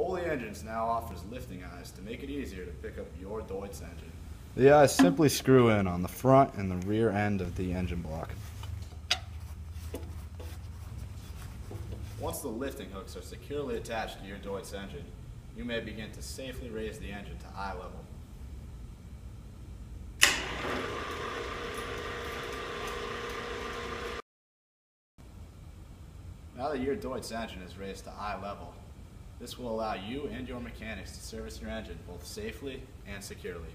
Foley Engines now offers lifting eyes to make it easier to pick up your Deutz engine. The eyes simply screw in on the front and the rear end of the engine block. Once the lifting hooks are securely attached to your Deutz engine, you may begin to safely raise the engine to eye level. Now that your Deutz engine is raised to eye level, this will allow you and your mechanics to service your engine both safely and securely.